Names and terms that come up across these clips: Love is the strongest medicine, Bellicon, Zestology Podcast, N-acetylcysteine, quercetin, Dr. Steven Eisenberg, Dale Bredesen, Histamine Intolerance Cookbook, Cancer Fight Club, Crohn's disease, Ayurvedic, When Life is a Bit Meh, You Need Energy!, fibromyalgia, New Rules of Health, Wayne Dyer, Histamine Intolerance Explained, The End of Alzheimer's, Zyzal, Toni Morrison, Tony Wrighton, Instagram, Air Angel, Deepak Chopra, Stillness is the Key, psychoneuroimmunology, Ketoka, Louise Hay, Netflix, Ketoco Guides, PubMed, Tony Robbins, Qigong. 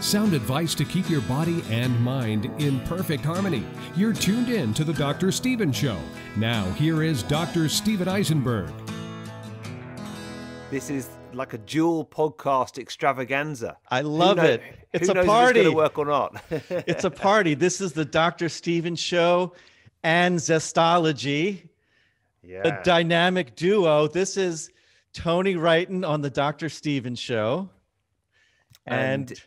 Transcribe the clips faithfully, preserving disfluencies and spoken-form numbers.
Sound advice to keep your body and mind in perfect harmony. You're tuned in to the Doctor Steven Show. Now, here is Doctor Steven Eisenberg. This is like a dual podcast extravaganza. I love it. It's a party. Who knows if it's going to work or not? It's a party. This is the Doctor Steven Show and Zestology, yeah. The dynamic duo. This is Tony Wrighton on the Doctor Steven Show. And... and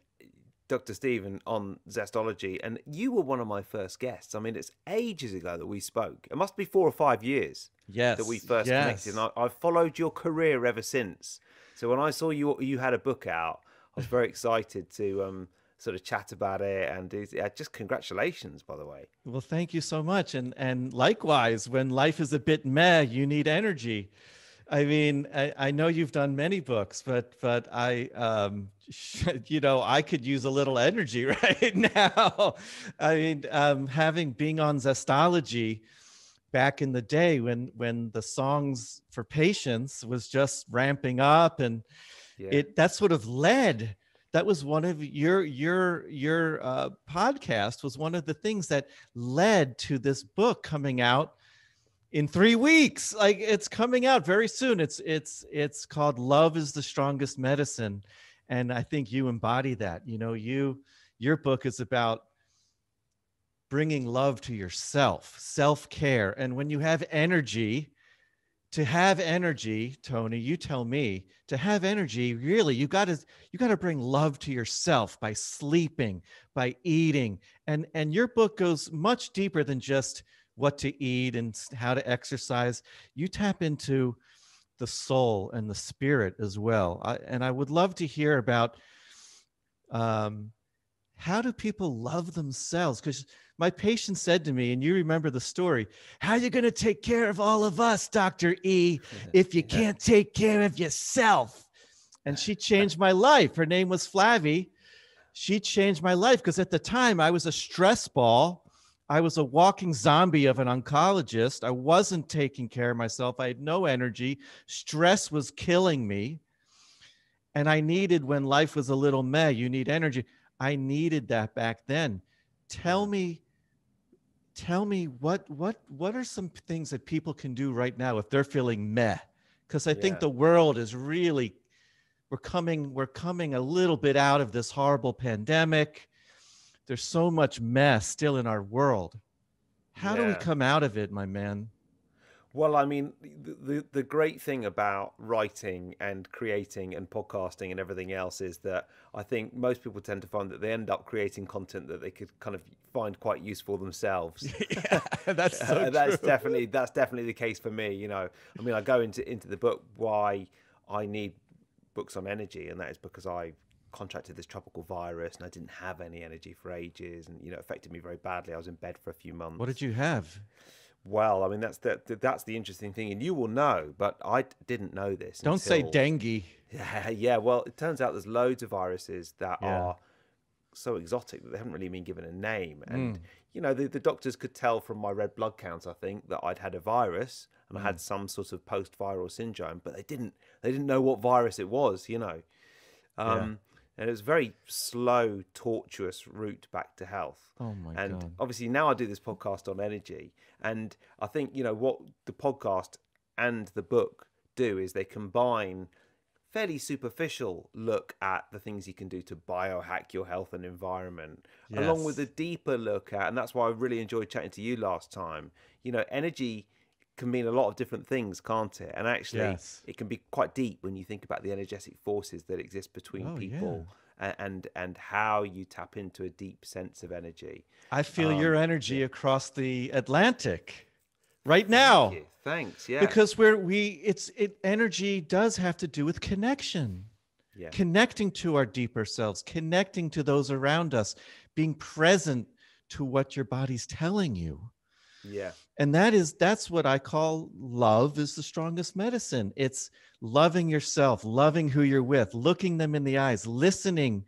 Doctor Steven on Zestology, and you were one of my first guests. I mean, it's ages ago that we spoke. It must be four or five years yes, that we first yes. connected. And I, I've followed your career ever since. So when I saw you, you had a book out, I was very excited to um, sort of chat about it. And uh, just congratulations, by the way. Well, thank you so much. And and likewise, when life is a bit meh, you need energy. I mean, I, I know you've done many books, but but I, um, you know, I could use a little energy right now. I mean, um, having being on Zestology back in the day when when the songs for patients was just ramping up, and yeah. it that sort of led. That was one of your your your uh, podcast was one of the things that led to this book coming out. In three weeks, like it's coming out very soon. It's it's it's called "Love is the Strongest Medicine," and I think you embody that. You know, you your book is about bringing love to yourself, self-care, and when you have energy, to have energy, Tony, you tell me to have energy. Really, you got to you got to bring love to yourself by sleeping, by eating, and and your book goes much deeper than just what to eat and how to exercise. You tap into the soul and the spirit as well. I, and I would love to hear about um, how do people love themselves? Because my patient said to me, and you remember the story, how are you going to take care of all of us, Doctor E, if you can't take care of yourself? And she changed my life. Her name was Flavie. She changed my life because at the time I was a stress ball. I was a walking zombie of an oncologist. I wasn't taking care of myself. I had no energy. Stress was killing me. And I needed, when life was a little meh, you need energy. I needed that back then. Tell me, tell me what, what, what are some things that people can do right now if they're feeling meh? Because I yeah. think the world is really, we're coming, we're coming a little bit out of this horrible pandemic. There's so much mess still in our world. How yeah. do we come out of it, my man? Well, I mean, the, the great thing about writing and creating and podcasting and everything else is that I think most people tend to find that they end up creating content that they could kind of find quite useful themselves. yeah, that's so uh, that's true. definitely that's definitely the case for me. You know, I mean, I go into into the book why I need books on energy, and that is because I contracted this tropical virus and I didn't have any energy for ages, and you know, it affected me very badly. I was in bed for a few months. What did you have? Well, I mean, that's the that's the interesting thing, and you will know, but I didn't know this. Don't until... say dengue. Yeah, yeah. Well, it turns out there's loads of viruses that yeah. are so exotic that they haven't really been given a name, and mm. you know, the, the doctors could tell from my red blood counts, I think, that I'd had a virus and mm. I had some sort of post-viral syndrome, but they didn't they didn't know what virus it was, you know. Um, yeah. And it was a very slow, tortuous route back to health. Oh, my God. And obviously now I do this podcast on energy. And I think, you know, what the podcast and the book do is they combine fairly superficial look at the things you can do to biohack your health and environment, yes. along with a deeper look at, and that's why I really enjoyed chatting to you last time, you know, energy can mean a lot of different things, can't it? And actually, yes. it can be quite deep when you think about the energetic forces that exist between oh, people yeah. and and how you tap into a deep sense of energy. I feel um, your energy yeah. across the Atlantic right now. Thank you. Thanks, yeah. Because we're, we, it's, it, energy does have to do with connection. Yeah. Connecting to our deeper selves, connecting to those around us, being present to what your body's telling you. Yeah. And that is, that's what I call love is the strongest medicine. It's loving yourself, loving who you're with, looking them in the eyes, listening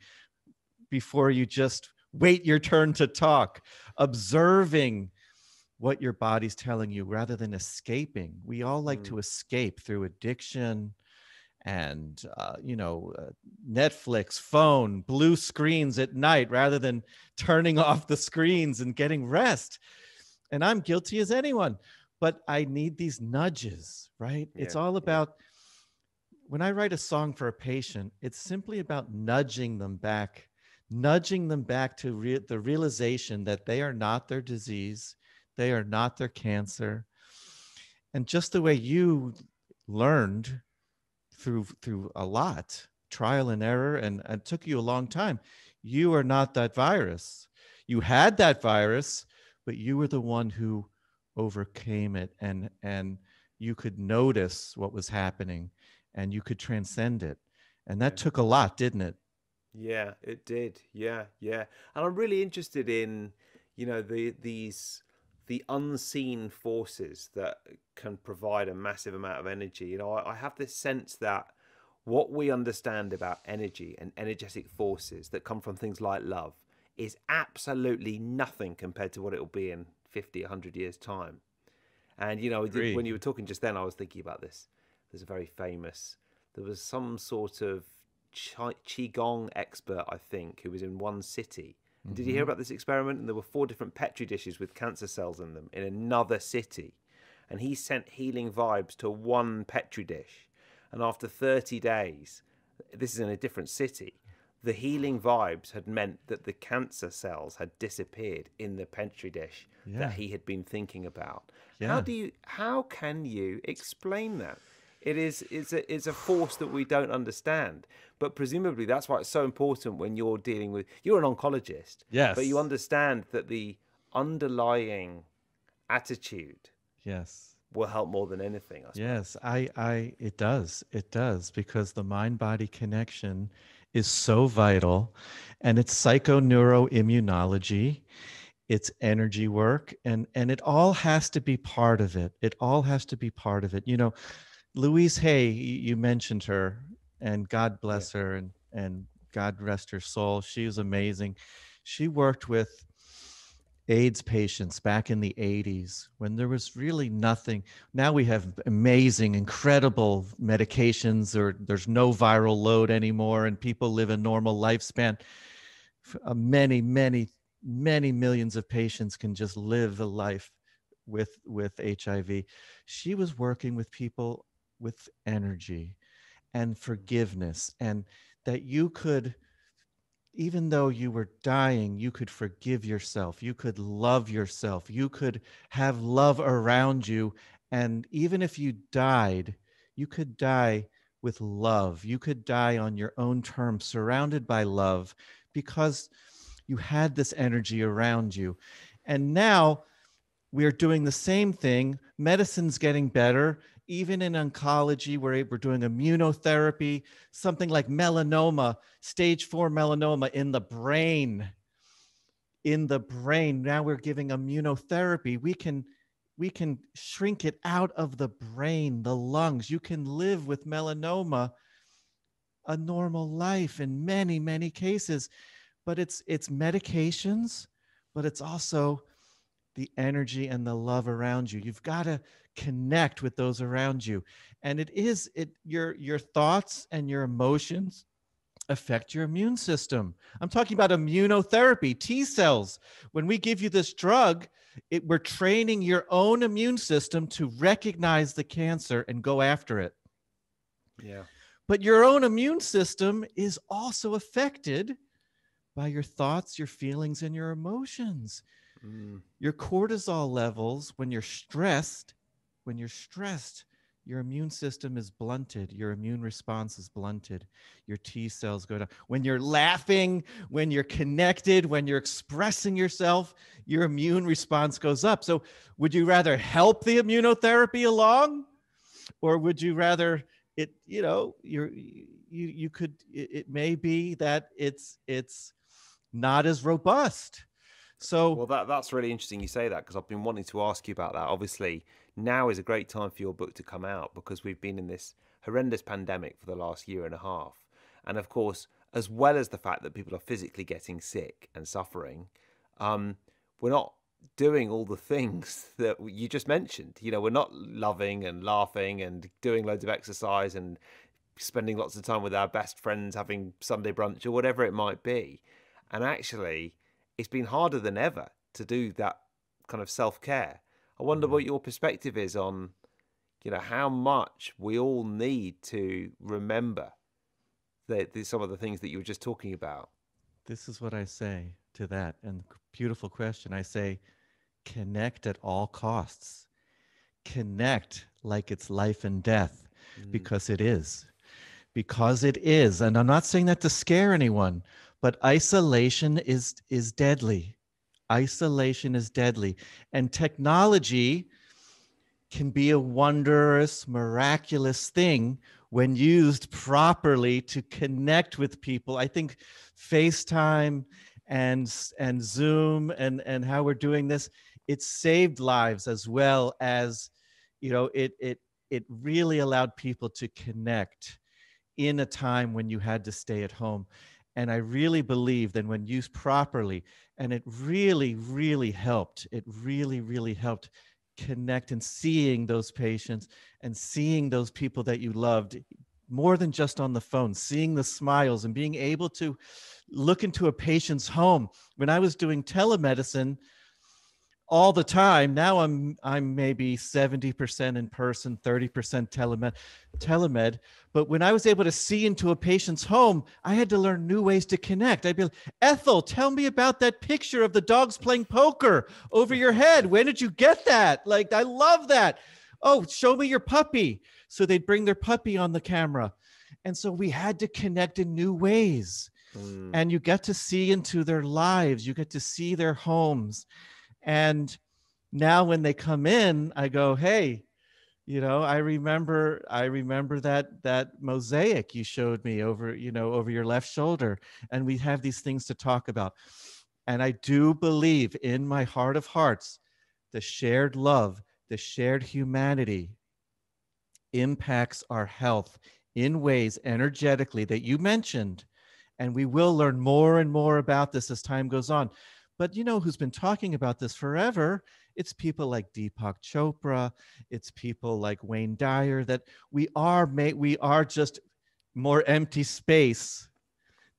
before you just wait your turn to talk, observing what your body's telling you rather than escaping. We all like mm. to escape through addiction and, uh, you know, uh, Netflix, phone, blue screens at night, rather than turning off the screens and getting rest. And I'm guilty as anyone, but I need these nudges, right? Yeah, it's all about, yeah. When I write a song for a patient, it's simply about nudging them back, nudging them back to re- the realization that they are not their disease. They are not their cancer. And just the way you learned through, through a lot, trial and error, and it took you a long time, you are not that virus. You had that virus, but you were the one who overcame it, and, and you could notice what was happening. And you could transcend it. And that yeah. took a lot, didn't it? Yeah, it did. Yeah, yeah. And I'm really interested in, you know, the these the unseen forces that can provide a massive amount of energy. You know, I, I have this sense that what we understand about energy and energetic forces that come from things like love is absolutely nothing compared to what it will be in fifty, a hundred years time. And, you know, did, when you were talking just then, I was thinking about this. There's a very famous, there was some sort of Qigong expert, I think, who was in one city. Mm-hmm. Did you hear about this experiment? And there were four different Petri dishes with cancer cells in them in another city. And he sent healing vibes to one Petri dish. And after thirty days, this is in a different city, the healing vibes had meant that the cancer cells had disappeared in the Petri dish yeah. that he had been thinking about. Yeah. How do you, how can you explain that? It is, it's a, it's a force that we don't understand, but presumably that's why it's so important when you're dealing with, you're an oncologist, yes, but you understand that the underlying attitude yes, will help more than anything. I yes, I, I, it does. It does, because the mind-body connection is so vital, and it's psychoneuroimmunology, it's energy work, and, and it all has to be part of it. It all has to be part of it. You know, Louise Hay, you mentioned her, and God bless yeah. her, and, and God rest her soul. She was amazing. She worked with AIDS patients back in the eighties when there was really nothing. Now we have amazing, incredible medications, or there's no viral load anymore, and people live a normal lifespan. Many, many, many millions of patients can just live a life with, with H I V. She was working with people with energy and forgiveness, and that you could, even though you were dying, you could forgive yourself, you could love yourself, you could have love around you. And even if you died, you could die with love, you could die on your own terms, surrounded by love, because you had this energy around you. And now we're doing the same thing. Medicine's getting better. Even in oncology, we're, we're doing immunotherapy, something like melanoma, stage four melanoma in the brain. In the brain, now we're giving immunotherapy. We can, we can shrink it out of the brain, the lungs. You can live with melanoma a normal life in many, many cases. But it's, it's medications, but it's also the energy and the love around you. You've got to connect with those around you. And it is, it your your thoughts and your emotions affect your immune system. I'm talking about immunotherapy, T cells. When we give you this drug, it, we're training your own immune system to recognize the cancer and go after it. Yeah. But your own immune system is also affected by your thoughts, your feelings, and your emotions. Mm. Your cortisol levels, when you're stressed, when you're stressed, your immune system is blunted. Your immune response is blunted. Your T cells go down. When you're laughing, when you're connected, when you're expressing yourself, your immune response goes up. So would you rather help the immunotherapy along, or would you rather it, you know, you're, you, you could, it, it may be that it's, it's not as robust. So, well, that, that's really interesting you say that, because I've been wanting to ask you about that. Obviously, now is a great time for your book to come out, because we've been in this horrendous pandemic for the last year and a half. And of course, as well as the fact that people are physically getting sick and suffering, um, we're not doing all the things that you just mentioned. You know, we're not loving and laughing and doing loads of exercise and spending lots of time with our best friends, having Sunday brunch or whatever it might be. And actually, it's been harder than ever to do that kind of self-care. I wonder mm. what your perspective is on, you know, how much we all need to remember the, the, some of the things that you were just talking about. This is what I say to that. And beautiful question. I say, connect at all costs. Connect like it's life and death, mm. because it is. Because it is. And I'm not saying that to scare anyone, but isolation is, is deadly. Isolation is deadly. And technology can be a wondrous, miraculous thing when used properly to connect with people. I think FaceTime and, and Zoom and, and how we're doing this, it saved lives as well as, you know, it, it, it really allowed people to connect in a time when you had to stay at home. And I really believe that when used properly, and it really, really helped, it really, really helped connect and seeing those patients and seeing those people that you loved more than just on the phone, seeing the smiles and being able to look into a patient's home. When I was doing telemedicine all the time, now I'm I'm maybe seventy percent in person, thirty percent telemed, telemed. But when I was able to see into a patient's home, I had to learn new ways to connect. I'd be like, Ethel, tell me about that picture of the dogs playing poker over your head. When did you get that? Like, I love that. Oh, show me your puppy. So they'd bring their puppy on the camera. And so we had to connect in new ways. Mm. And you get to see into their lives. You get to see their homes. And now when they come in, I go, hey, you know, I remember, I remember that, that mosaic you showed me over, you know, over your left shoulder. And we have these things to talk about. And I do believe in my heart of hearts, the shared love, the shared humanity impacts our health in ways energetically that you mentioned. And we will learn more and more about this as time goes on. But you know who's been talking about this forever? It's people like Deepak Chopra. It's people like Wayne Dyer. That we are made, we are just more empty space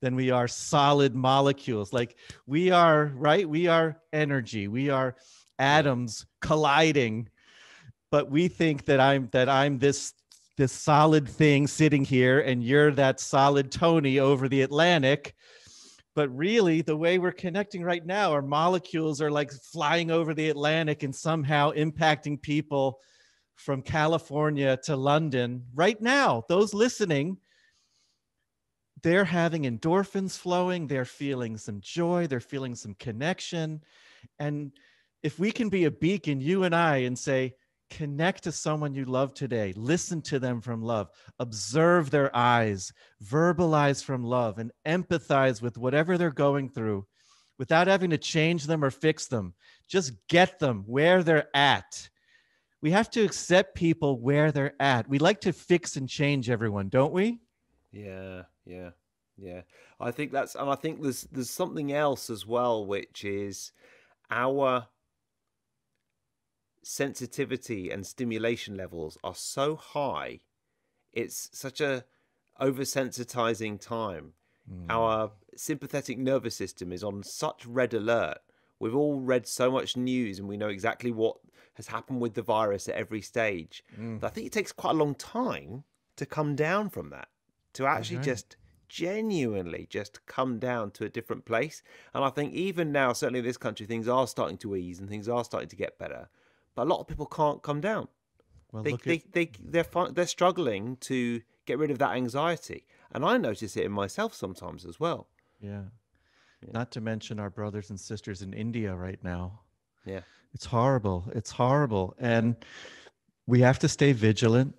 than we are solid molecules. Like we are, right? We are energy. We are atoms colliding. But we think that I'm that I'm this this solid thing sitting here, and you're that solid Tony over the Atlantic. But really, the way we're connecting right now, our molecules are like flying over the Atlantic and somehow impacting people from California to London. Right now, those listening, they're having endorphins flowing, they're feeling some joy, they're feeling some connection. And if we can be a beacon, you and I, and say, connect to someone you love today, listen to them from love, observe their eyes, verbalize from love, and empathize with whatever they're going through without having to change them or fix them. Just get them where they're at. We have to accept people where they're at. We like to fix and change everyone, don't we? Yeah, yeah, yeah. I think that's, and I think there's, there's something else as well, which is our sensitivity and stimulation levels are so high. It's such a oversensitizing time. Mm. Our sympathetic nervous system is on such red alert. We've all read so much news and we know exactly what has happened with the virus at every stage. Mm. But I think it takes quite a long time to come down from that, to actually okay. just genuinely just come down to a different place. And I think even now, certainly in this country, things are starting to ease and things are starting to get better. But a lot of people can't come down. Well, they, they, at... they, they're, they're struggling to get rid of that anxiety. And I notice it in myself sometimes as well. Yeah. yeah. Not to mention our brothers and sisters in India right now. Yeah. It's horrible. It's horrible. And we have to stay vigilant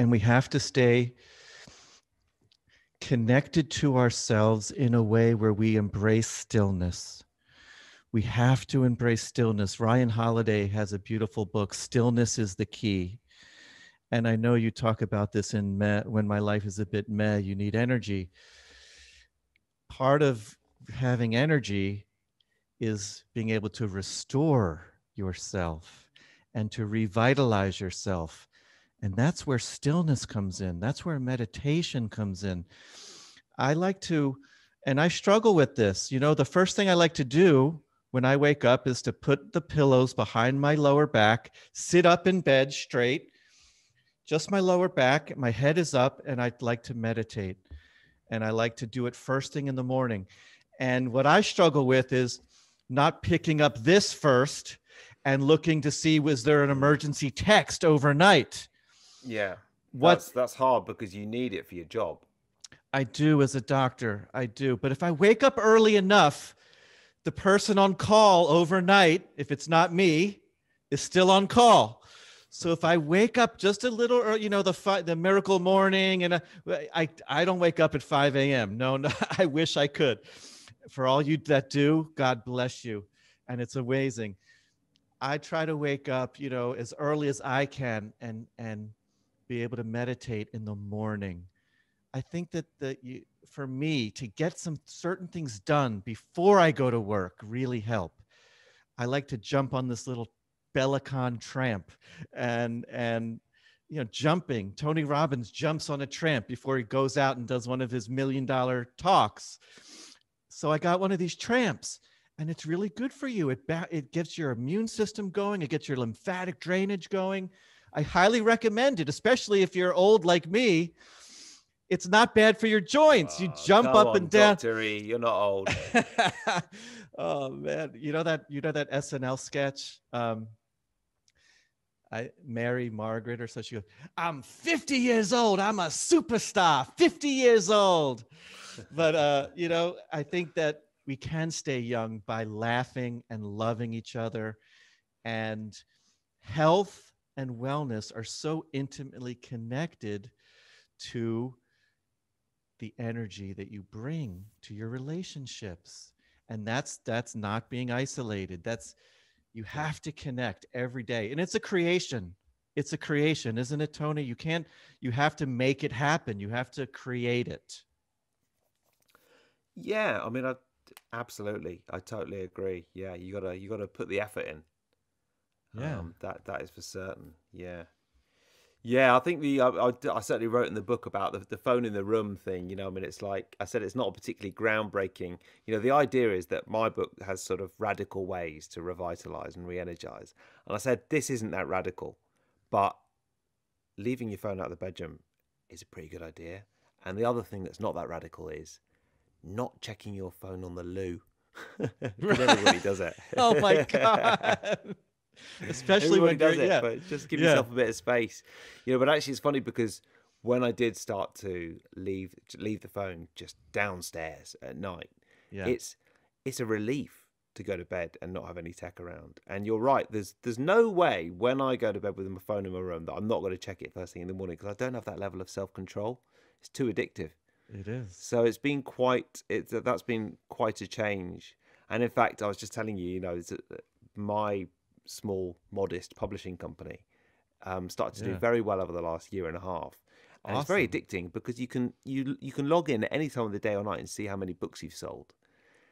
and we have to stay connected to ourselves in a way where we embrace stillness. We have to embrace stillness. Ryan Holiday has a beautiful book, Stillness is the Key. And I know you talk about this in Meh, When My Life is a Bit Meh, You Need Energy. Part of having energy is being able to restore yourself and to revitalize yourself. And that's where stillness comes in. That's where meditation comes in. I like to, and I struggle with this. You know, the first thing I like to do when I wake up is to put the pillows behind my lower back, sit up in bed straight, just my lower back, my head is up, and I'd like to meditate. And I like to do it first thing in the morning. And what I struggle with is not picking up this first and looking to see, was there an emergency text overnight? Yeah, what, that's, that's hard because you need it for your job. I do as a doctor, I do. But if I wake up early enough, the person on call overnight, if it's not me, is still on call. So if I wake up just a little early, you know, the fi- the miracle morning, and I, I, I don't wake up at five a.m. No, no, I wish I could. For all you that do, God bless you. And it's amazing. I try to wake up, you know, as early as I can and and be able to meditate in the morning. I think that the, you, for me to get some certain things done before I go to work really help. I like to jump on this little Bellicon tramp and, and, you know, jumping. Tony Robbins jumps on a tramp before he goes out and does one of his million dollar talks. So I got one of these tramps and it's really good for you. It, ba- it gets your immune system going. It gets your lymphatic drainage going. I highly recommend it, especially if you're old like me. It's not bad for your joints. Oh, you jump up on, and down. Doctor E, you're not old. Oh man, you know that you know that S N L sketch. Um, I Mary Margaret or so, she goes, I'm fifty years old, I'm a superstar, fifty years old. But uh, you know, I think that we can stay young by laughing and loving each other. And health and wellness are so intimately connected to the energy that you bring to your relationships. And that's that's not being isolated. That's, you have to connect every day. And it's a creation. It's a creation, isn't it, Tony? You can't, you have to make it happen. You have to create it. Yeah, I mean, I absolutely, I totally agree. Yeah, you gotta you gotta put the effort in. Yeah, um, that that is for certain. Yeah. Yeah, I think the I, I, I certainly wrote in the book about the, the phone in the room thing. You know, I mean, it's like I said, it's not particularly groundbreaking. You know, the idea is that my book has sort of radical ways to revitalize and re-energize. And I said, this isn't that radical, but leaving your phone out of the bedroom is a pretty good idea. And the other thing that's not that radical is not checking your phone on the loo. Everybody does it. Oh, my God. Especially Everybody when does it, yeah. But just give yeah. yourself a bit of space, you know. But actually, it's funny because when I did start to leave leave the phone just downstairs at night, yeah. it's it's a relief to go to bed and not have any tech around. And you're right, there's there's no way when I go to bed with my phone in my room that I'm not going to check it first thing in the morning, because I don't have that level of self control. It's too addictive. It is. So it's been quite it's that's been quite a change. And in fact, I was just telling you, you know, it's, my small modest publishing company um started to yeah. do very well over the last year and a half, and awesome. It's very addicting because you can you you can log in at any time of the day or night and see how many books you've sold.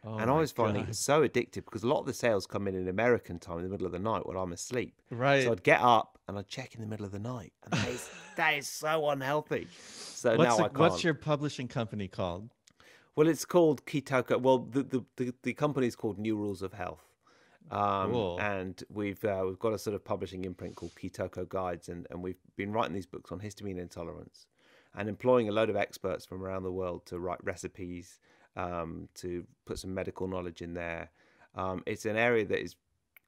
Oh, and I was finding God. It so addictive because a lot of the sales come in in American time in the middle of the night when I'm asleep, right? So I'd get up and I'd check in the middle of the night, and that is, that is so unhealthy. So what's now the, I can't. What's your publishing company called? Well, it's called Ketoka. Well, the the the, the company is called New Rules of Health. Um, cool. And we've uh, we've got a sort of publishing imprint called Ketoco Guides, and, and we've been writing these books on histamine intolerance and employing a load of experts from around the world to write recipes, um, to put some medical knowledge in there. Um, it's an area that is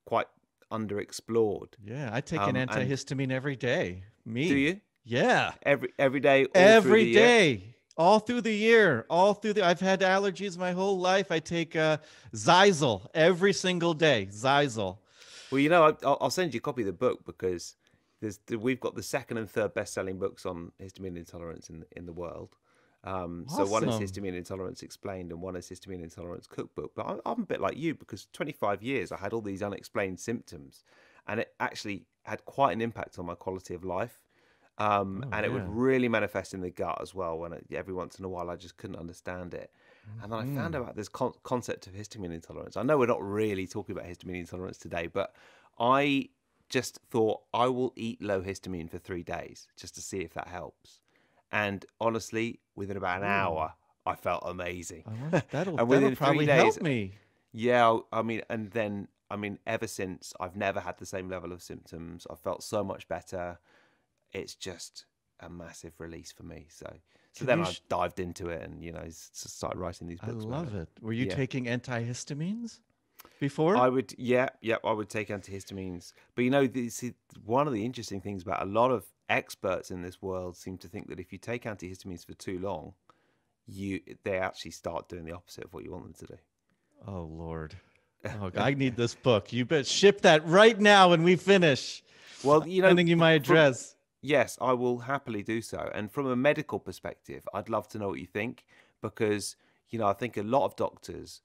quite underexplored. Yeah, I take um, an antihistamine every day. Me. Do you? Yeah. Every every day. All every day. Year. All through the year, all through the, I've had allergies my whole life. I take uh, Zyzal every single day, Zyzal. Well, you know, I, I'll send you a copy of the book because there's, we've got the second and third best-selling books on histamine intolerance in, in the world. Um, awesome. So one is Histamine Intolerance Explained and one is Histamine Intolerance Cookbook. But I, I'm a bit like you because twenty-five years I had all these unexplained symptoms, and it actually had quite an impact on my quality of life. Um, oh, and it yeah. would really manifest in the gut as well. When it, every once in a while, I just couldn't understand it. And then mm. I found out this con- concept of histamine intolerance. I know we're not really talking about histamine intolerance today, but I just thought, I will eat low histamine for three days just to see if that helps. And honestly, within about an hour, I felt amazing. I that'll, and within that'll probably three days, help me. Yeah, I mean, and then, I mean, ever since, I've never had the same level of symptoms. I felt so much better. It's just a massive release for me. So, so Can then I dived into it and, you know, started writing these books. I love it. it. Were you yeah. taking antihistamines before? I would, yeah, yeah, I would take antihistamines. But, you know, this is one of the interesting things about a lot of experts in this world seem to think that if you take antihistamines for too long, you they actually start doing the opposite of what you want them to do. Oh, Lord. Oh, God, I need this book. You better ship that right now when we finish. Well, you know, sending you my address. From, yes, I will happily do so. And from a medical perspective, I'd love to know what you think, because, you know, I think a lot of doctors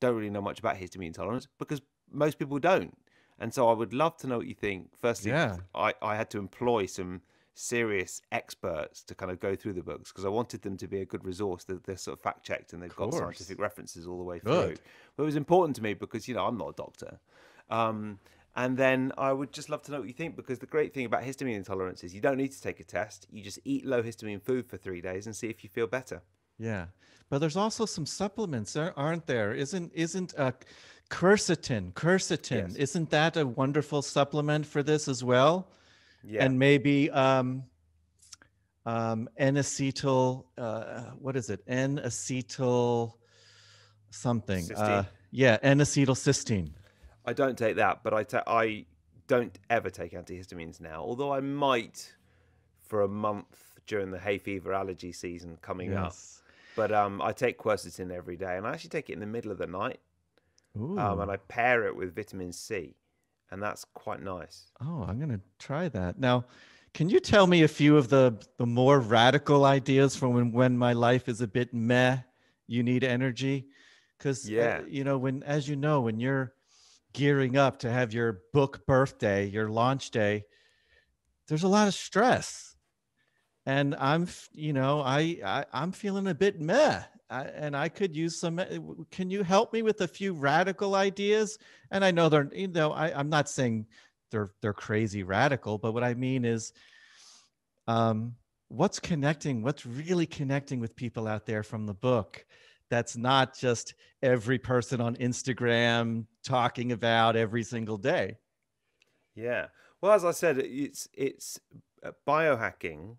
don't really know much about histamine intolerance because most people don't. And so I would love to know what you think. Firstly, yeah. I, I had to employ some serious experts to kind of go through the books because I wanted them to be a good resource. They're, they're sort of fact checked and they've got scientific references all the way good. through. But it was important to me because, you know, I'm not a doctor. Um, and then I would just love to know what you think, because the great thing about histamine intolerance is you don't need to take a test. You just eat low histamine food for three days and see if you feel better. Yeah. But there's also some supplements, aren't there? Isn't, isn't, uh, Quercetin, quercetin, yes. Isn't that a wonderful supplement for this as well? Yeah. And maybe um, um, N-acetyl, uh, what is it? N-acetyl something. Uh, yeah, N-acetylcysteine. I don't take that, but I, ta I don't ever take antihistamines now, although I might for a month during the hay fever allergy season coming yes. up. But um, I take quercetin every day, and I actually take it in the middle of the night. Um, and I pair it with vitamin C, and that's quite nice. Oh, I'm going to try that. Now, can you tell me a few of the, the more radical ideas from when, when my life is a bit meh, you need energy? Because, yeah. uh, you know, when, as you know, when you're gearing up to have your book birthday, your launch day, there's a lot of stress. And I'm, you know, I, I I'm feeling a bit meh. I, and I could use some. Can you help me with a few radical ideas? And I know they're, you know, I, I'm not saying they're they're crazy radical, but what I mean is, um, what's connecting? What's really connecting with people out there from the book? That's not just every person on Instagram talking about every single day. Yeah. Well, as I said, it's it's biohacking.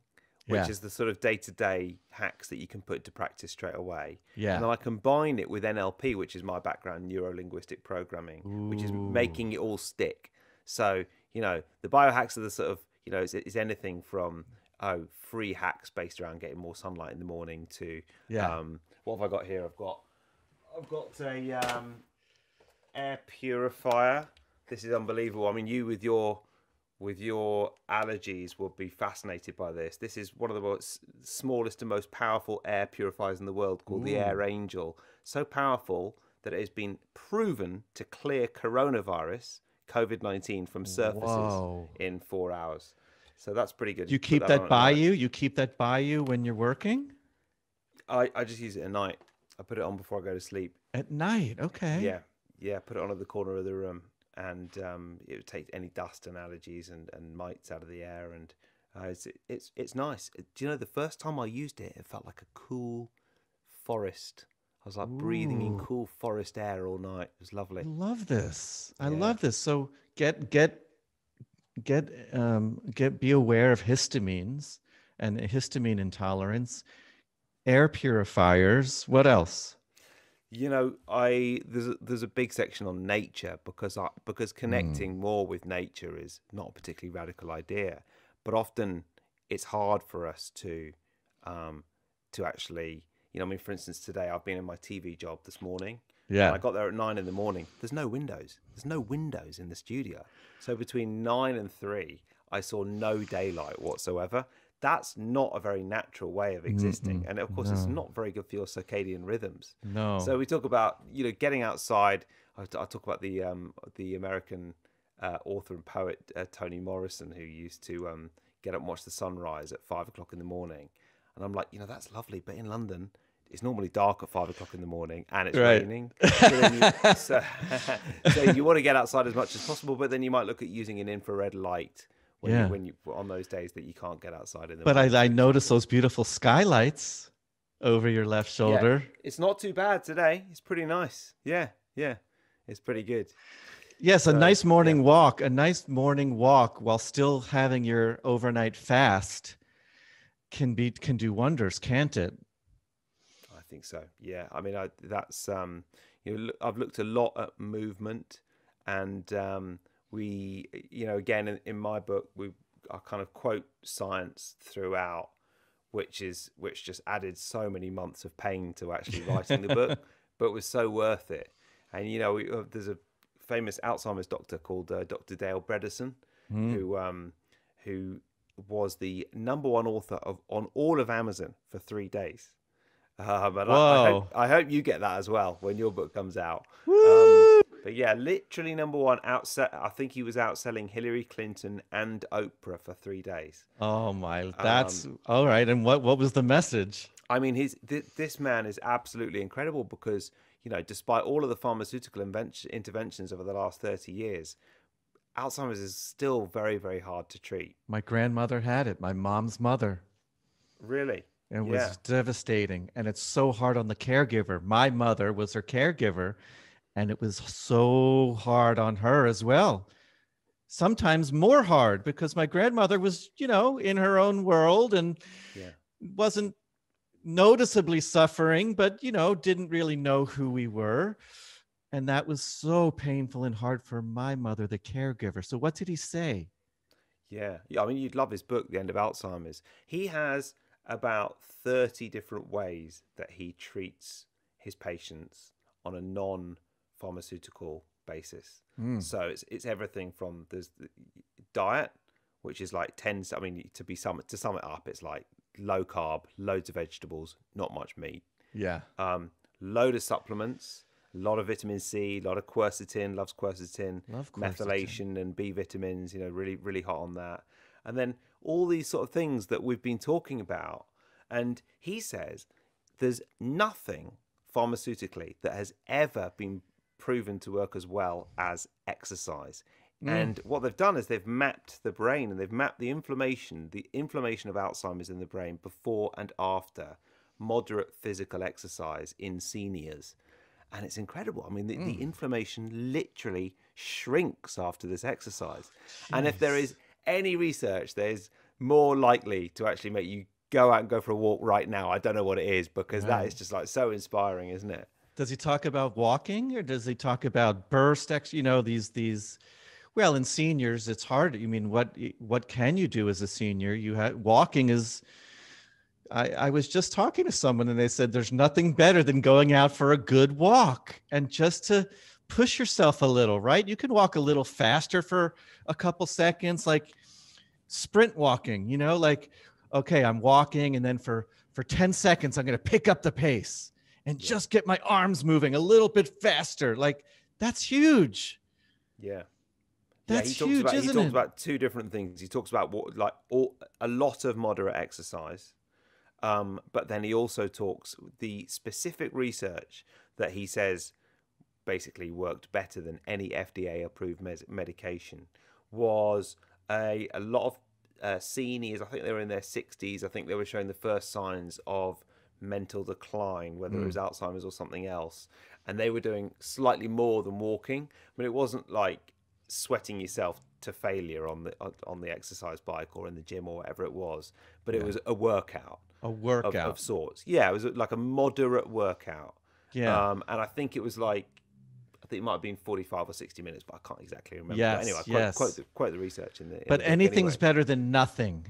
Which yeah. is the sort of day-to-day hacks that you can put into practice straight away. Yeah. And then I combine it with N L P, which is my background, neuro-linguistic programming, Ooh. Which is making it all stick. So, you know, the biohacks are the sort of, you know, it's, it's anything from, oh, free hacks based around getting more sunlight in the morning to, yeah. um, what have I got here? I've got, I've got a um, air purifier. This is unbelievable. I mean, you with your... with your allergies will be fascinated by this. This is one of the most smallest and most powerful air purifiers in the world, called Ooh. The Air Angel. So powerful that it has been proven to clear coronavirus, COVID nineteen, from surfaces Whoa. In four hours. So that's pretty good. You keep that, that by you? You keep that by you when you're working? I, I just use it at night. I put it on before I go to sleep. At night? Okay. Yeah. Yeah, put it on at the corner of the room. And um, it would take any dust and allergies and, and mites out of the air. And uh, it's, it's, it's nice. Do you know, the first time I used it, it felt like a cool forest. I was like Ooh. Breathing in cool forest air all night. It was lovely. I love this. I yeah. love this. So get, get, get, um, get, be aware of histamines and histamine intolerance, air purifiers. What else? You know, I there's a, there's a big section on nature, because I, because connecting mm. more with nature is not a particularly radical idea, but often it's hard for us to um, to actually, you know, I mean, for instance, today I've been in my T V job this morning. Yeah, and I got there at nine in the morning. There's no windows. There's no windows in the studio. So between nine and three, I saw no daylight whatsoever. That's not a very natural way of existing. Mm-mm, and of course, no. it's not very good for your circadian rhythms. No. So we talk about, you know, getting outside. I, I talk about the um, the American uh, author and poet, uh, Toni Morrison, who used to um, get up and watch the sunrise at five o'clock in the morning. And I'm like, you know, that's lovely. But in London, it's normally dark at five o'clock in the morning and it's right. raining. So, then you, so, so you want to get outside as much as possible, but then you might look at using an infrared light when, yeah. you, when you on those days that you can't get outside in the But morning. I, I noticed those beautiful skylights over your left shoulder. Yeah. It's not too bad today. It's pretty nice. Yeah, yeah, it's pretty good. Yes, a so, nice morning yeah. walk, a nice morning walk while still having your overnight fast can be can do wonders, can't it? I think so. Yeah, I mean, I, that's um, you know, I've looked a lot at movement, and um, we, you know, again in, in my book, we I kind of quote science throughout, which is which just added so many months of pain to actually writing the book, but was so worth it. And you know, we, uh, there's a famous Alzheimer's doctor called uh, Doctor Dale Bredesen, mm. who um, who was the number one author of on all of Amazon for three days. Uh, but I, I, hope, I hope you get that as well when your book comes out. Um, but yeah, literally number one. Outset, I think he was outselling Hillary Clinton and Oprah for three days. Oh my, that's um, all right. And what what was the message? I mean, his th this man is absolutely incredible because, you know, despite all of the pharmaceutical interventions over the last thirty years, Alzheimer's is still very, very hard to treat. My grandmother had it, my mom's mother. Really? It was yeah. devastating. And it's so hard on the caregiver. My mother was her caregiver, and it was so hard on her as well. Sometimes more hard because my grandmother was, you know, in her own world and yeah. wasn't noticeably suffering, but, you know, didn't really know who we were. And that was so painful and hard for my mother, the caregiver. So what did he say? Yeah. yeah. I mean, you'd love his book, The End of Alzheimer's. He has about thirty different ways that he treats his patients on a non-pharmaceutical basis. Mm. So it's, it's everything from there's the diet, which is like ten, I mean, to be sum, to sum it up, it's like low carb, loads of vegetables, not much meat. Yeah. Um, load of supplements, a lot of vitamin C, a lot of quercetin, loves quercetin, Love quercetin. methylation and B vitamins, you know, really, really hot on that. And then all these sort of things that we've been talking about. And he says there's nothing pharmaceutically that has ever been proven to work as well as exercise. Mm. And what they've done is they've mapped the brain and they've mapped the inflammation, the inflammation of Alzheimer's in the brain before and after moderate physical exercise in seniors. And it's incredible. I mean, the, mm. the inflammation literally shrinks after this exercise. Jeez. And if there is any research, there's more likely to actually make you go out and go for a walk right now. I don't know what it is, because right. that is just like so inspiring, isn't it? Does he talk about walking, or does he talk about burst? Actually, you know, these these. Well, in seniors, it's hard. You mean, what what can you do as a senior? You have walking is. I, I was just talking to someone and they said there's nothing better than going out for a good walk and just to push yourself a little, right? You can walk a little faster for a couple seconds, like sprint walking, you know, like, okay, I'm walking, and then for, for ten seconds, I'm going to pick up the pace and yeah. just get my arms moving a little bit faster. Like, that's huge. Yeah. That's yeah, he huge, talks about, isn't he talks it? about two different things. He talks about what, like all, a lot of moderate exercise. Um, but then he also talks the specific research that he says basically worked better than any F D A-approved medication was a, a lot of uh, seniors, I think they were in their sixties, I think they were showing the first signs of mental decline, whether mm. it was Alzheimer's or something else. And they were doing slightly more than walking. I mean, it wasn't like sweating yourself to failure on the on the exercise bike or in the gym or whatever it was, but yeah. it was a workout. A workout of, of sorts. Yeah, it was like a moderate workout. Yeah. Um, and I think it was like, I think it might have been forty-five or sixty minutes, but I can't exactly remember. Yes, but anyway, yes. Quote, quote, the, quote the research in the. In but the anything's anyway. better than nothing.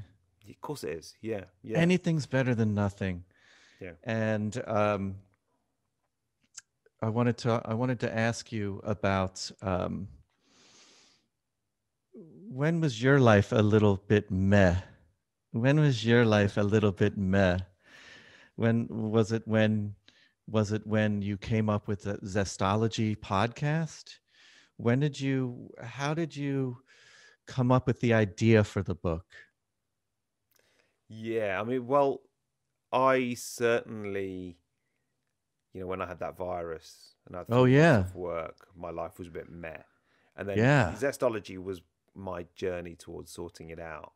Of course it is. Yeah. yeah. Anything's better than nothing. Yeah. And um, I wanted to I wanted to ask you about um, when was your life a little bit meh? When was your life a little bit meh? When was it? When was it? When you came up with the Zestology podcast? When did you? How did you come up with the idea for the book? Yeah, I mean, well, I certainly you know, when I had that virus and I had oh yeah work, my life was a bit meh. And then yeah. Zestology was my journey towards sorting it out.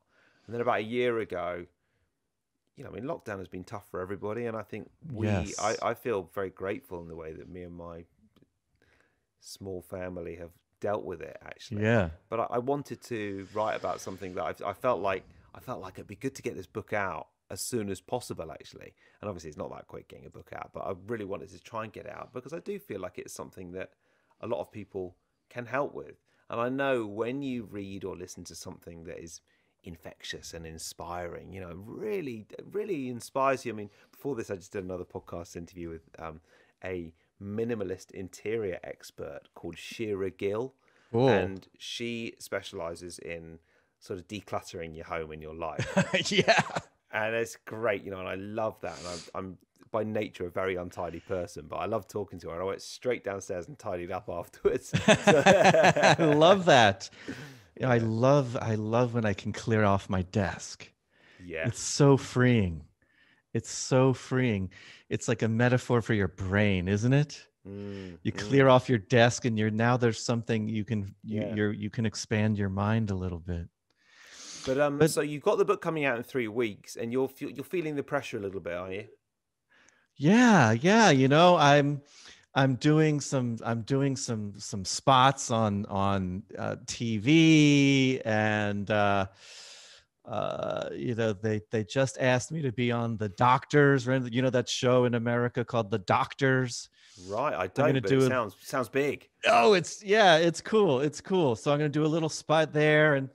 And then about a year ago, you know, I mean, lockdown has been tough for everybody. And I think we, yes. I, I feel very grateful in the way that me and my small family have dealt with it, actually. Yeah. But I, I wanted to write about something that I, I felt like, I felt like it'd be good to get this book out as soon as possible, actually. And obviously it's not that quick getting a book out, but I really wanted to try and get it out because I do feel like it's something that a lot of people can help with. And I know when you read or listen to something that is infectious and inspiring, you know, really, really inspires you. I mean, before this, I just did another podcast interview with um, a minimalist interior expert called Shira Gill. Ooh. And she specializes in sort of decluttering your home and your life. Yeah. And it's great, you know, and I love that. And I'm, I'm by nature a very untidy person, but I love talking to her. And I went straight downstairs and tidied up afterwards. I love that. Yeah. I love, I love when I can clear off my desk. Yeah. It's so freeing. It's so freeing. It's like a metaphor for your brain, isn't it? Mm, you clear mm. off your desk and you're now there's something you can, you, yeah. you're, you can expand your mind a little bit. But, um, but so you've got the book coming out in three weeks and you're, you're feeling the pressure a little bit, are you? Yeah. Yeah. You know, I'm, I'm doing some, I'm doing some, some spots on, on uh, T V and, uh, uh, you know, they, they just asked me to be on The Doctors, you know, that show in America called The Doctors. Right. I don't, but do it sounds, a, sounds big. Oh, it's, yeah, it's cool. It's cool. So I'm going to do a little spot there and,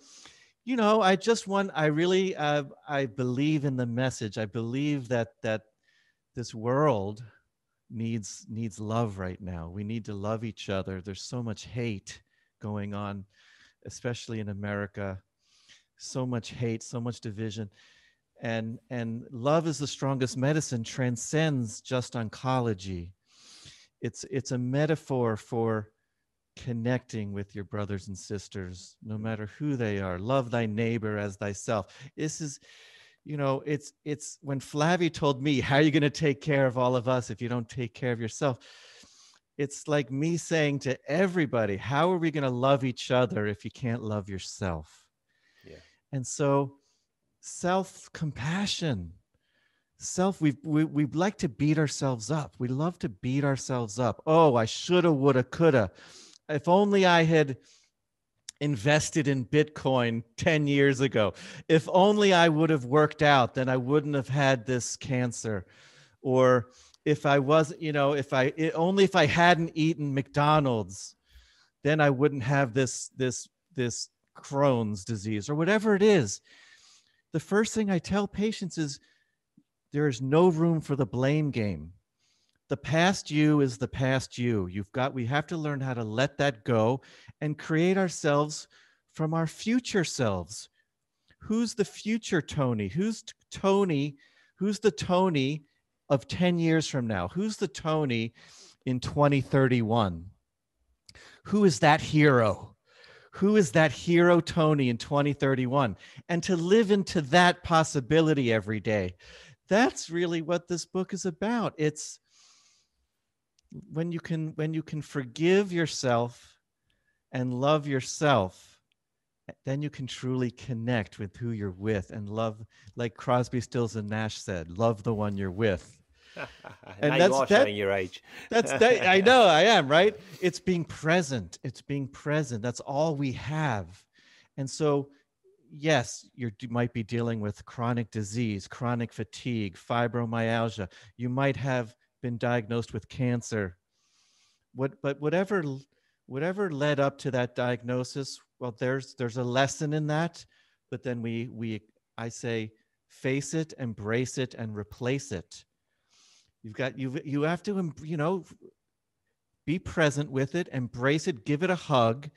you know, I just want, I really, uh, I believe in the message. I believe that, that this world needs, needs love right now. We need to love each other. There's so much hate going on, especially in America, so much hate, so much division. And, and Love Is the Strongest Medicine transcends just oncology. It's, it's a metaphor for connecting with your brothers and sisters, no matter who they are. Love thy neighbor as thyself. This is, you know, it's, it's when Flavie told me, how are you going to take care of all of us if you don't take care of yourself? It's like me saying to everybody, how are we going to love each other if you can't love yourself? Yeah. And so self-compassion, self, we, we, we like to beat ourselves up. We love to beat ourselves up. Oh, I shoulda, woulda, coulda. If only I had invested in Bitcoin ten years ago, if only I would have worked out, then I wouldn't have had this cancer. Or if I wasn't, you know, if I, it, only if I hadn't eaten McDonald's, then I wouldn't have this, this, this Crohn's disease or whatever it is. The first thing I tell patients is there is no room for the blame game. The past you is the past you. You've got, we have to learn how to let that go and create ourselves from our future selves. Who's the future Tony? Who's Tony? Who's the Tony of ten years from now? Who's the Tony in twenty thirty-one? Who is that hero? Who is that hero Tony in twenty thirty-one? And to live into that possibility every day. That's really what this book is about. It's, when you can, when you can forgive yourself and love yourself, then you can truly connect with who you're with and love, like Crosby, Stills, and Nash said, love the one you're with. And now that's you are that, showing your age. That's that. I know I am, right? It's being present. It's being present. That's all we have. And so, yes, you might be dealing with chronic disease, chronic fatigue, fibromyalgia. You might have been diagnosed with cancer, what but whatever whatever led up to that diagnosis, well, there's there's a lesson in that, but then we we I say face it, embrace it, and replace it. You've got you you have to, you know, be present with it, embrace it, give it a hug,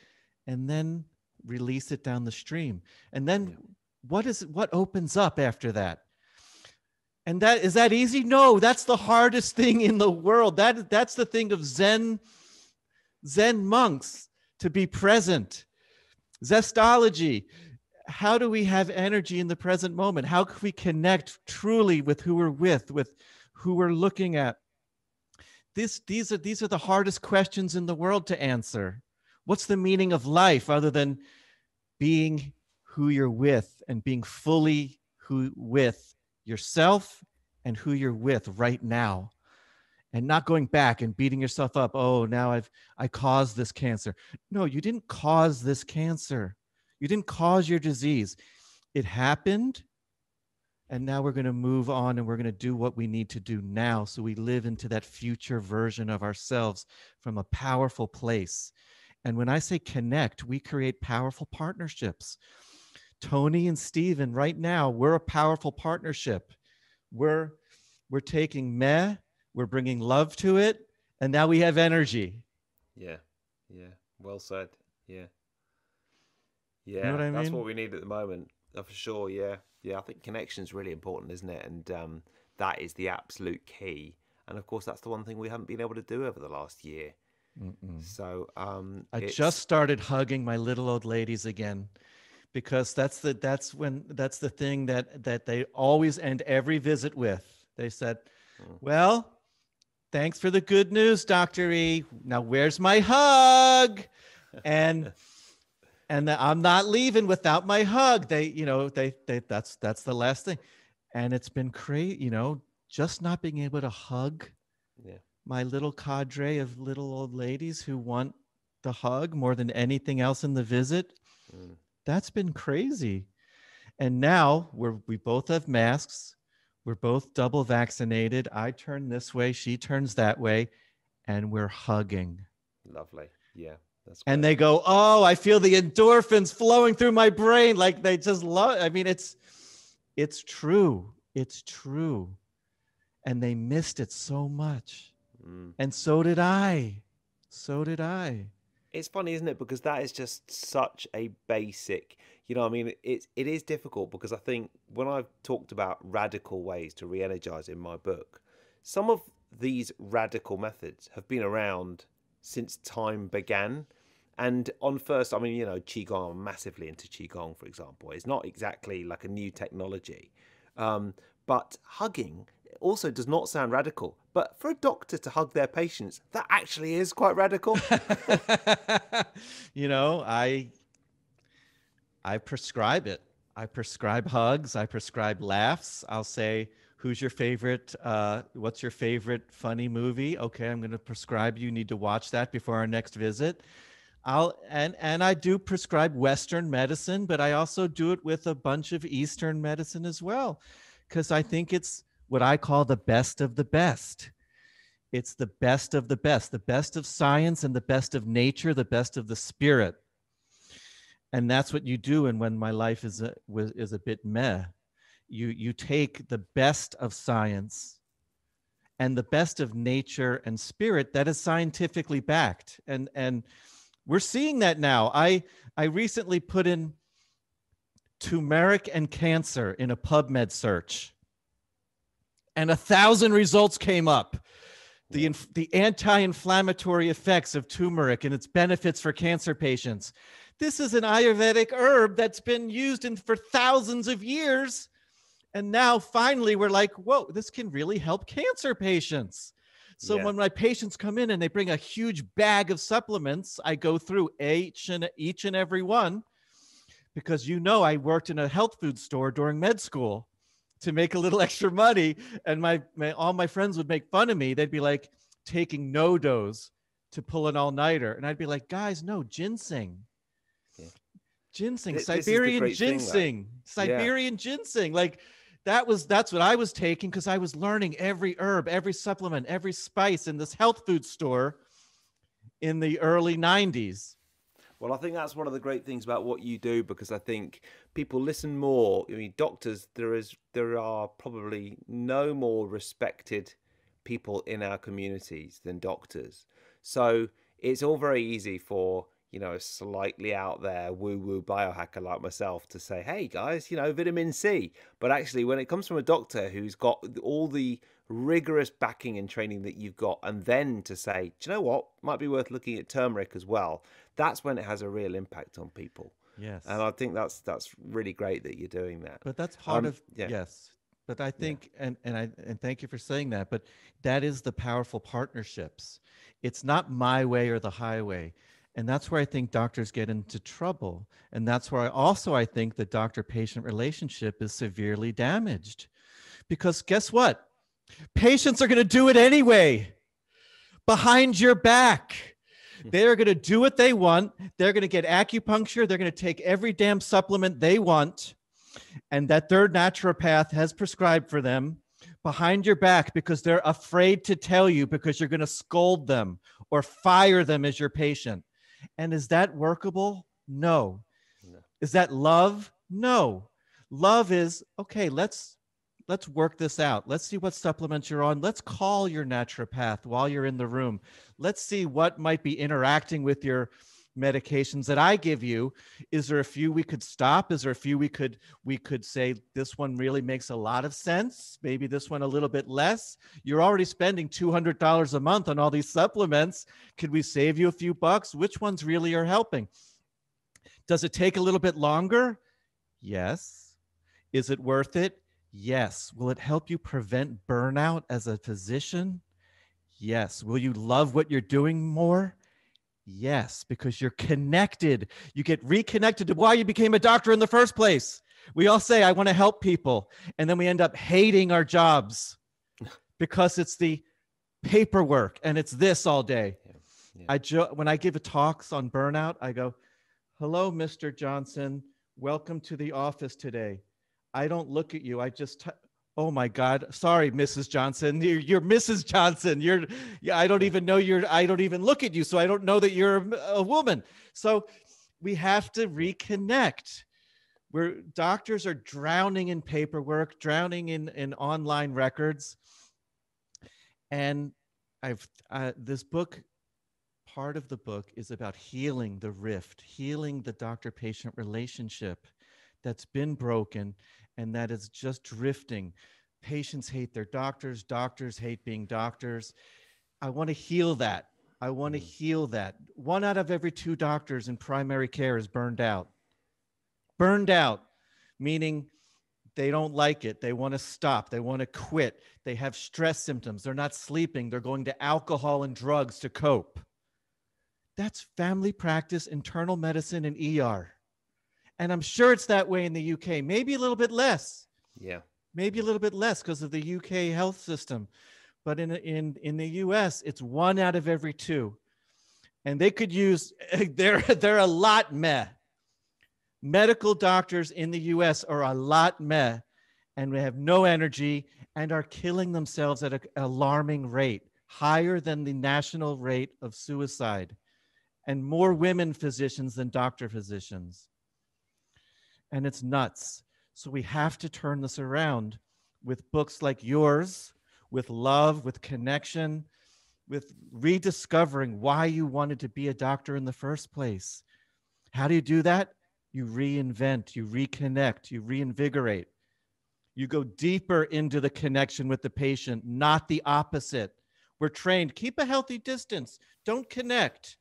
and then release it down the stream. And then what is what opens up after that? And that, is that easy? No, that's the hardest thing in the world. That, that's the thing of Zen, Zen monks, to be present. Zestology, how do we have energy in the present moment? How can we connect truly with who we're with, with who we're looking at? This, these are, these are the hardest questions in the world to answer. What's the meaning of life other than being who you're with and being fully who with yourself and who you're with right now, and not going back and beating yourself up. Oh, now I've, I caused this cancer. No, you didn't cause this cancer. You didn't cause your disease. It happened. And now we're going to move on, and we're going to do what we need to do now, so we live into that future version of ourselves from a powerful place. And when I say connect, we create powerful partnerships. Tony and Steven, right now, we're a powerful partnership. We're, we're taking meh, we're bringing love to it, and now we have energy. Yeah, yeah, well said, yeah. Yeah, you know what I that's mean? What we need at the moment, for sure, yeah. Yeah, I think connection is really important, isn't it? And um, that is the absolute key. And of course, that's the one thing we haven't been able to do over the last year. Mm-mm. So um, I it's... just started hugging my little old ladies again, because that's the that's when that's the thing that that they always end every visit with. They said, mm. "Well, thanks for the good news, Doctor E. Now where's my hug?" And and the, I'm not leaving without my hug. They, you know, they, they, that's, that's the last thing. And it's been crazy, you know, just not being able to hug yeah. my little cadre of little old ladies who want the hug more than anything else in the visit. Mm. That's been crazy. And now we're, we both have masks. We're both double vaccinated. I turn this way, she turns that way, and we're hugging. Lovely. Yeah. And they go, oh, I feel the endorphins flowing through my brain. Like they just love, I mean, it's, it's true. It's true. And they missed it so much. Mm. And so did I. So did I. It's funny, isn't it? Because that is just such a basic, you know, I mean, it, it is difficult, because I think when I've talked about radical ways to re-energize in my book, some of these radical methods have been around since time began. And on first, I mean, you know, Qigong, I'm massively into Qigong, for example. It's not exactly like a new technology. Um, but hugging also does not sound radical. But for a doctor to hug their patients, that actually is quite radical. You know, I, I prescribe it. I prescribe hugs. I prescribe laughs. I'll say, who's your favorite, uh, what's your favorite funny movie? Okay, I'm going to prescribe you need to watch that before our next visit. I'll, and, and I do prescribe Western medicine, but I also do it with a bunch of Eastern medicine as well, because I think it's what I call the best of the best. It's the best of the best, the best of science and the best of nature, the best of the spirit. And that's what you do. And when my life is a, is a bit meh, you, you take the best of science and the best of nature and spirit that is scientifically backed. And, and, we're seeing that now. I, I recently put in turmeric and cancer in a PubMed search, and a thousand results came up. The, the anti-inflammatory effects of turmeric and its benefits for cancer patients. This is an Ayurvedic herb that's been used in, for thousands of years. And now finally we're like, whoa, this can really help cancer patients. So yeah. when my patients come in and they bring a huge bag of supplements, I go through each and each and every one, because, you know, I worked in a health food store during med school to make a little extra money. And my, my all my friends would make fun of me. They'd be like taking no-dos to pull an all-nighter. And I'd be like, guys, no, ginseng. Yeah. Ginseng, this, Siberian this ginseng, thing, Siberian yeah. ginseng. Like, That was, that's what I was taking, because I was learning every herb, every supplement, every spice in this health food store in the early nineties. Well, I think that's one of the great things about what you do, because I think people listen more. I mean, doctors, there is, there are probably no more respected people in our communities than doctors. So it's all very easy for, you know, slightly out there woo-woo biohacker like myself to say, hey guys, you know, vitamin C. But actually, when it comes from a doctor who's got all the rigorous backing and training that you've got, and then to say, do you know what, might be worth looking at turmeric as well, that's when it has a real impact on people. Yes. And I think that's that's really great that you're doing that. But that's part um, of, yeah. yes, But I think, yeah. and, and I, and thank you for saying that, but that is the powerful partnerships. It's not my way or the highway. And that's where I think doctors get into trouble. And that's where I also, I think the doctor-patient relationship is severely damaged, because guess what? Patients are going to do it anyway, behind your back. They're going to do what they want. They're going to get acupuncture. They're going to take every damn supplement they want, and that their naturopath has prescribed for them, behind your back, because they're afraid to tell you, because you're going to scold them or fire them as your patient. And is that workable? No. No. Is that love? No. Love is, okay, let's Let's work this out. Let's see what supplements you're on. Let's call your naturopath while you're in the room. Let's see what might be interacting with your medications that I give you. Is there a few we could stop? Is there a few we could we could say, this one really makes a lot of sense? Maybe this one a little bit less. You're already spending two hundred dollars a month on all these supplements. Could we save you a few bucks? Which ones really are helping? Does it take a little bit longer? Yes. Is it worth it? Yes. Will it help you prevent burnout as a physician? Yes. Will you love what you're doing more? Yes, because you're connected. You get reconnected to why you became a doctor in the first place. We all say, I want to help people. And then we end up hating our jobs because it's the paperwork and it's this all day. Yeah. Yeah. I jo- when I give a talks on burnout, I go, hello, Mister Johnson. Welcome to the office today. I don't look at you. I just, t- oh my God, sorry, Missus Johnson. You're, you're Missus Johnson. You're, yeah, I don't even know you're, I don't even look at you. So I don't know that you're a, a woman. So we have to reconnect. Where doctors are drowning in paperwork, drowning in, in online records. And I've, uh, this book, part of the book is about healing the rift, healing the doctor-patient relationship that's been broken and that is just drifting. Patients hate their doctors. Doctors hate being doctors. I want to heal that. I want to heal that. One out of every two doctors in primary care is burned out. Burned out, meaning they don't like it. They want to stop. They want to quit. They have stress symptoms. They're not sleeping. They're going to alcohol and drugs to cope. That's family practice, internal medicine, and E R. And I'm sure it's that way in the U K, maybe a little bit less. Yeah. Maybe a little bit less because of the U K health system. But in, in, in the U S, it's one out of every two. And they could use, they're, they're a lot meh. Medical doctors in the U S are a lot meh, and we have no energy and are killing themselves at an alarming rate, higher than the national rate of suicide, and more women physicians than doctor physicians. And it's nuts. So we have to turn this around with books like yours, with love, with connection, with rediscovering why you wanted to be a doctor in the first place. How do you do that? You reinvent, you reconnect, you reinvigorate. You go deeper into the connection with the patient, not the opposite. We're trained, keep a healthy distance, don't connect.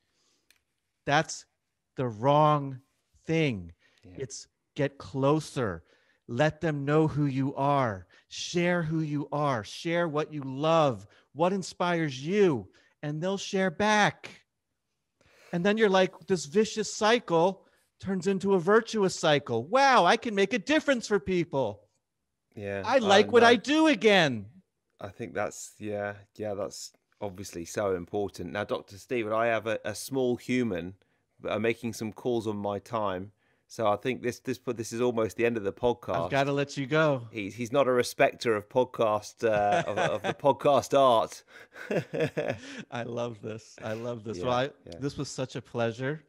That's the wrong thing. Yeah. It's get closer. Let them know who you are. Share who you are. Share what you love. What inspires you? And they'll share back. And then you're like, this vicious cycle turns into a virtuous cycle. Wow, I can make a difference for people. Yeah. I like um, what that, I do again. I think that's, yeah, yeah, that's obviously so important. Now, Doctor Steven, I have a, a small human but I'm making some calls on my time. So I think this this this is almost the end of the podcast. I've got to let you go. He's he's not a respecter of podcast uh, of, of the podcast art. I love this. I love this. Yeah, well, I, yeah. This was such a pleasure.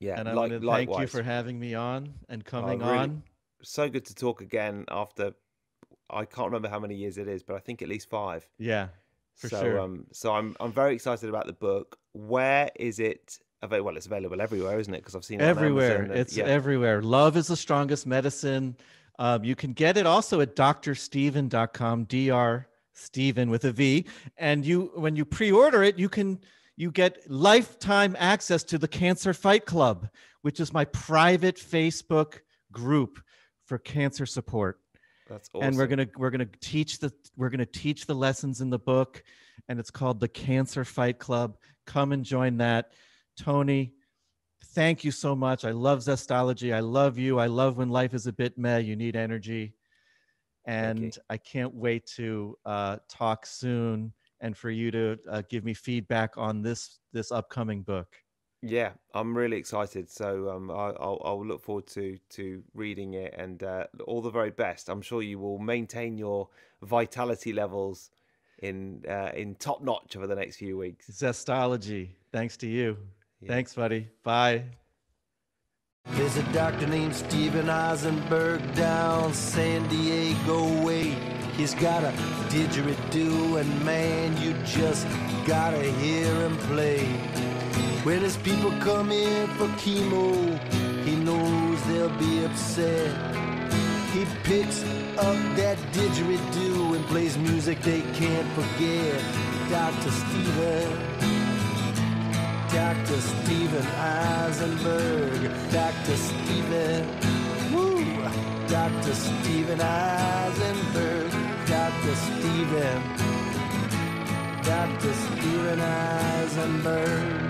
Yeah, and I like, want to likewise. Thank you for having me on and coming oh, really, on. So good to talk again after I can't remember how many years it is, but I think at least five. Yeah, for so, sure. Um, so I'm I'm very excited about the book. Where is it? Well, it's available everywhere, isn't it? Because I've seen it everywhere. It's yeah. everywhere. Love is the strongest medicine. Um, you can get it also at D R Steven dot com, D R Steven with a V. And you, when you pre-order it, you can you get lifetime access to the Cancer Fight Club, which is my private Facebook group for cancer support. That's awesome. And we're gonna we're gonna teach the we're gonna teach the lessons in the book, and it's called the Cancer Fight Club. Come and join that. Tony, thank you so much. I love Zestology. I love you. I love When Life is a Bit Meh. You Need Energy. And I can't wait to uh, talk soon and for you to uh, give me feedback on this this upcoming book. Yeah, I'm really excited. So um, I, I'll, I'll look forward to to reading it, and uh, all the very best. I'm sure you will maintain your vitality levels in uh, in top notch over the next few weeks. Zestology, thanks to you. Yeah. Thanks, buddy. Bye. There's a doctor named Steven Eisenberg down San Diego way. He's got a didgeridoo, and man, you just gotta hear him play. When his people come in for chemo, he knows they'll be upset. He picks up that didgeridoo and plays music they can't forget. Doctor Steven. Doctor Steven Eisenberg, Doctor Steven, woo, Doctor Steven Eisenberg, Doctor Steven, Doctor Steven Eisenberg.